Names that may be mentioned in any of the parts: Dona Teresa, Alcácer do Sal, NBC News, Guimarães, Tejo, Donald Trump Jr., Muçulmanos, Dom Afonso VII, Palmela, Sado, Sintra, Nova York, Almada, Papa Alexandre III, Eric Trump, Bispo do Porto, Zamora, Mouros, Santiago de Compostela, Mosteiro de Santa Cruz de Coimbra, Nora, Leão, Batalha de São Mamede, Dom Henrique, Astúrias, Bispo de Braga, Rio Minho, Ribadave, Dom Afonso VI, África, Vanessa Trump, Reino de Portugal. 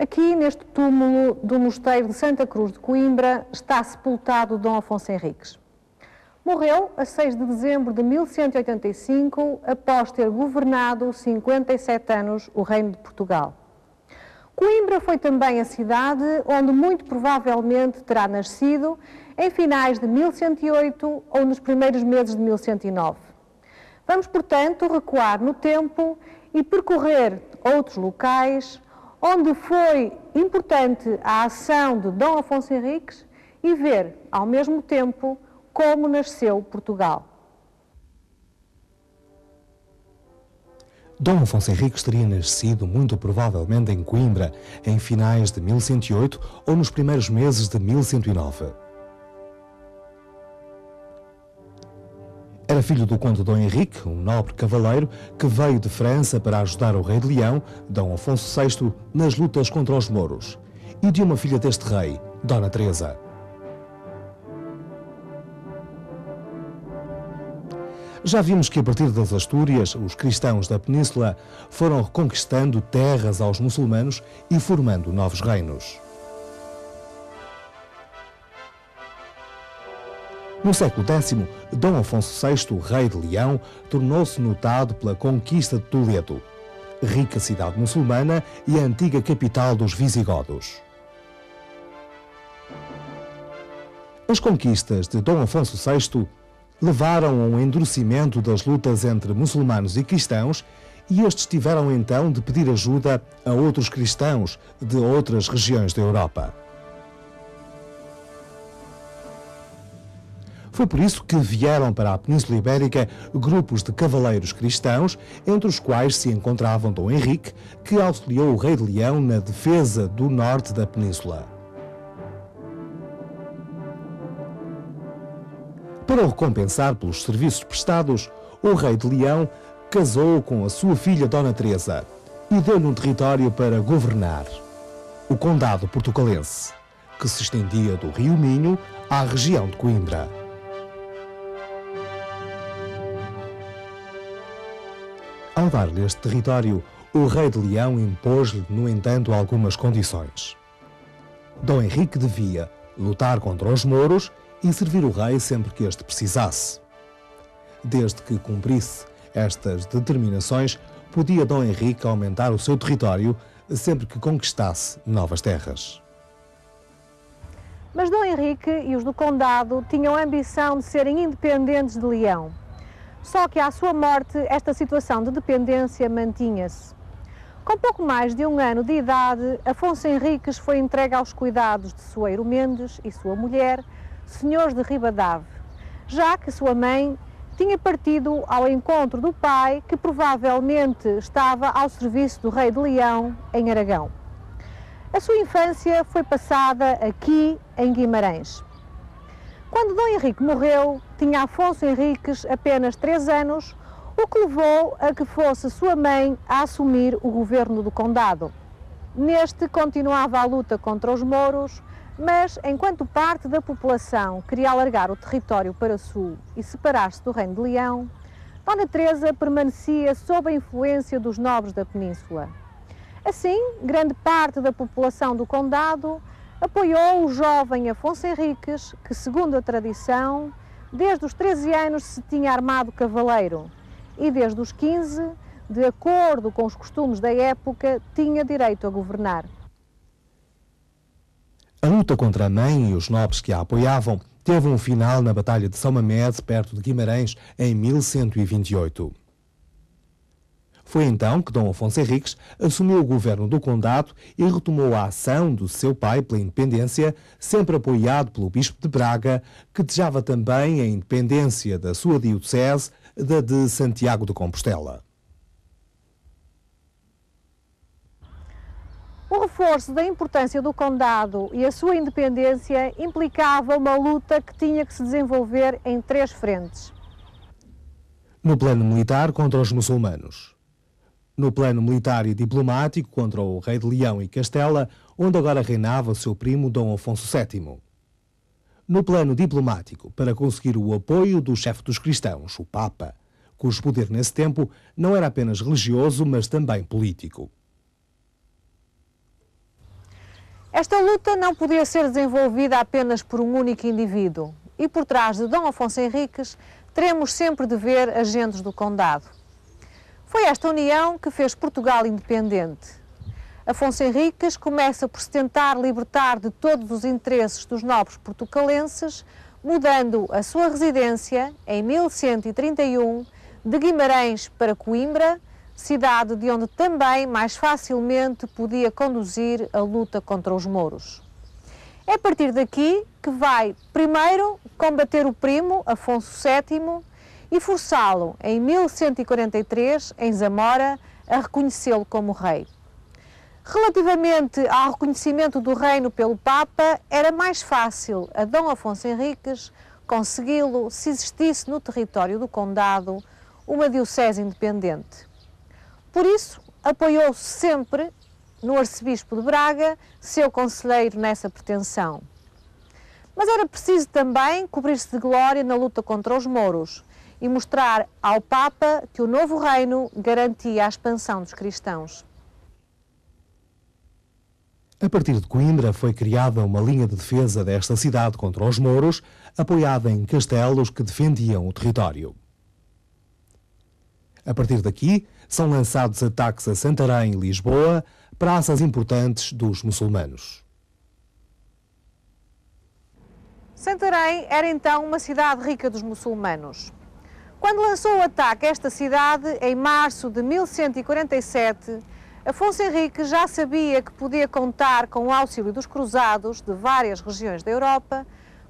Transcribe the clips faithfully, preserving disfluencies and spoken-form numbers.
Aqui, neste túmulo do Mosteiro de Santa Cruz de Coimbra, está sepultado Dom Afonso Henriques. Morreu a seis de dezembro de mil cento e oitenta e cinco, após ter governado cinquenta e sete anos o Reino de Portugal. Coimbra foi também a cidade onde muito provavelmente terá nascido em finais de mil cento e oito ou nos primeiros meses de mil cento e nove. Vamos, portanto, recuar no tempo e percorrer outros locais onde foi importante a ação de Dom Afonso Henriques e ver, ao mesmo tempo, como nasceu Portugal. Dom Afonso Henriques teria nascido, muito provavelmente, em Coimbra, em finais de mil cento e oito ou nos primeiros meses de mil cento e nove. Era filho do conde Dom Henrique, um nobre cavaleiro que veio de França para ajudar o rei de Leão, Dom Afonso sexto, nas lutas contra os mouros, e de uma filha deste rei, Dona Teresa. Já vimos que a partir das Astúrias, os cristãos da península foram reconquistando terras aos muçulmanos e formando novos reinos. No século décimo, Dom Afonso sexto, rei de Leão, tornou-se notado pela conquista de Toledo, rica cidade muçulmana e a antiga capital dos visigodos. As conquistas de Dom Afonso sexto levaram a um endurecimento das lutas entre muçulmanos e cristãos, e estes tiveram então de pedir ajuda a outros cristãos de outras regiões da Europa. Foi por isso que vieram para a Península Ibérica grupos de cavaleiros cristãos, entre os quais se encontravam Dom Henrique, que auxiliou o rei de Leão na defesa do norte da península. Para o recompensar pelos serviços prestados, o rei de Leão casou com a sua filha Dona Teresa e deu-lhe um território para governar, o Condado Portucalense, que se estendia do Rio Minho à região de Coimbra. Ao dar-lhe este território, o rei de Leão impôs-lhe, no entanto, algumas condições. Dom Henrique devia lutar contra os mouros e servir o rei sempre que este precisasse. Desde que cumprisse estas determinações, podia Dom Henrique aumentar o seu território sempre que conquistasse novas terras. Mas Dom Henrique e os do Condado tinham a ambição de serem independentes de Leão. Só que à sua morte, esta situação de dependência mantinha-se. Com pouco mais de um ano de idade, Afonso Henriques foi entregue aos cuidados de Sueiro Mendes e sua mulher, senhores de Ribadave, já que sua mãe tinha partido ao encontro do pai, que provavelmente estava ao serviço do rei de Leão, em Aragão. A sua infância foi passada aqui, em Guimarães. Quando Dom Henrique morreu, tinha Afonso Henriques apenas três anos, o que levou a que fosse sua mãe a assumir o governo do condado. Neste continuava a luta contra os mouros, mas enquanto parte da população queria alargar o território para sul e separar-se do Reino de Leão, Dona Teresa permanecia sob a influência dos nobres da península. Assim, grande parte da população do condado apoiou o jovem Afonso Henriques, que, segundo a tradição, desde os treze anos se tinha armado cavaleiro e desde os quinze, de acordo com os costumes da época, tinha direito a governar. A luta contra a mãe e os nobres que a apoiavam teve um final na Batalha de São Mamede, perto de Guimarães, em mil cento e vinte e oito. Foi então que Dom Afonso Henriques assumiu o governo do condado e retomou a ação do seu pai pela independência, sempre apoiado pelo Bispo de Braga, que desejava também a independência da sua diocese, da de Santiago de Compostela. O reforço da importância do condado e a sua independência implicava uma luta que tinha que se desenvolver em três frentes. No plano militar, contra os muçulmanos. No plano militar e diplomático, contra o rei de Leão e Castela, onde agora reinava seu primo Dom Afonso sétimo. No plano diplomático, para conseguir o apoio do chefe dos cristãos, o Papa, cujo poder nesse tempo não era apenas religioso, mas também político. Esta luta não podia ser desenvolvida apenas por um único indivíduo e por trás de Dom Afonso Henriques teremos sempre de ver agentes do Condado. Foi esta união que fez Portugal independente. Afonso Henriques começa por se tentar libertar de todos os interesses dos nobres portucalenses, mudando a sua residência, em mil cento e trinta e um, de Guimarães para Coimbra, cidade de onde também mais facilmente podia conduzir a luta contra os mouros. É a partir daqui que vai, primeiro, combater o primo, Afonso sétimo, e forçá-lo, em mil cento e quarenta e três, em Zamora, a reconhecê-lo como rei. Relativamente ao reconhecimento do reino pelo Papa, era mais fácil a Dom Afonso Henriques consegui-lo se existisse no território do Condado uma diocese independente. Por isso, apoiou-se sempre no arcebispo de Braga, seu conselheiro nessa pretensão. Mas era preciso também cobrir-se de glória na luta contra os mouros e mostrar ao Papa que o novo reino garantia a expansão dos cristãos. A partir de Coimbra foi criada uma linha de defesa desta cidade contra os mouros, apoiada em castelos que defendiam o território. A partir daqui são lançados ataques a Santarém e Lisboa, praças importantes dos muçulmanos. Santarém era então uma cidade rica dos muçulmanos. Quando lançou o ataque a esta cidade, em março de mil cento e quarenta e sete, Afonso Henriques já sabia que podia contar com o auxílio dos cruzados de várias regiões da Europa,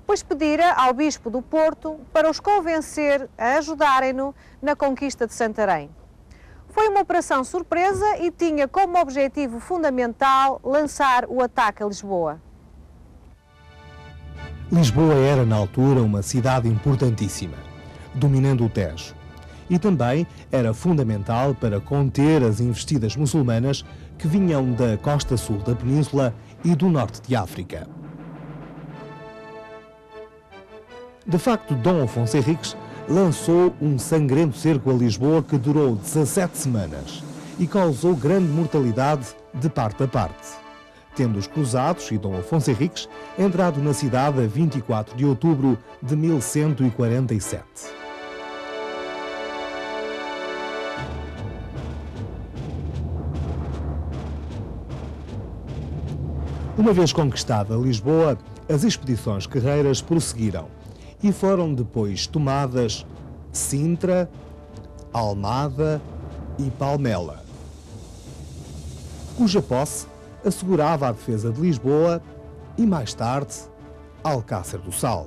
pois pedira ao Bispo do Porto para os convencer a ajudarem-no na conquista de Santarém. Foi uma operação surpresa e tinha como objetivo fundamental lançar o ataque a Lisboa. Lisboa era, na altura, uma cidade importantíssima, dominando o Tejo. E também era fundamental para conter as investidas muçulmanas que vinham da costa sul da península e do norte de África. De facto, Dom Afonso Henriques lançou um sangrento cerco a Lisboa que durou dezassete semanas e causou grande mortalidade de parte a parte, tendo os cruzados e Dom Afonso Henriques entrado na cidade a vinte e quatro de outubro de mil cento e quarenta e sete. Uma vez conquistada Lisboa, as expedições guerreiras prosseguiram e foram depois tomadas Sintra, Almada e Palmela, cuja posse assegurava a defesa de Lisboa e, mais tarde, Alcácer do Sal.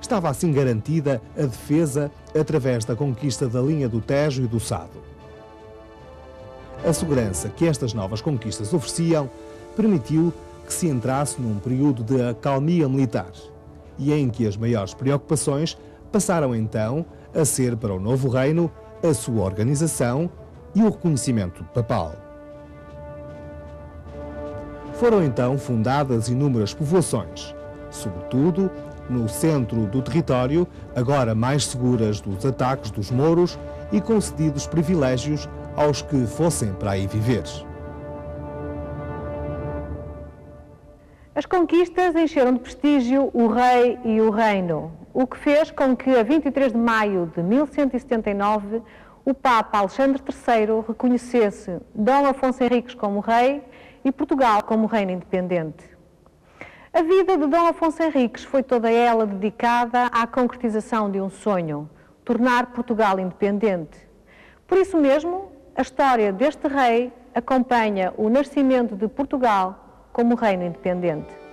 Estava assim garantida a defesa através da conquista da linha do Tejo e do Sado. A segurança que estas novas conquistas ofereciam permitiu que se entrasse num período de acalmia militar e em que as maiores preocupações passaram então a ser para o novo reino a sua organização e o reconhecimento papal. Foram então fundadas inúmeras povoações, sobretudo no centro do território, agora mais seguras dos ataques dos mouros e concedidos privilégios aos que fossem para aí viver. As conquistas encheram de prestígio o rei e o reino, o que fez com que, a vinte e três de maio de mil cento e setenta e nove, o Papa Alexandre terceiro reconhecesse Dom Afonso Henriques como rei e Portugal como reino independente. A vida de Dom Afonso Henriques foi toda ela dedicada à concretização de um sonho, tornar Portugal independente. Por isso mesmo, a história deste rei acompanha o nascimento de Portugal como reino independente.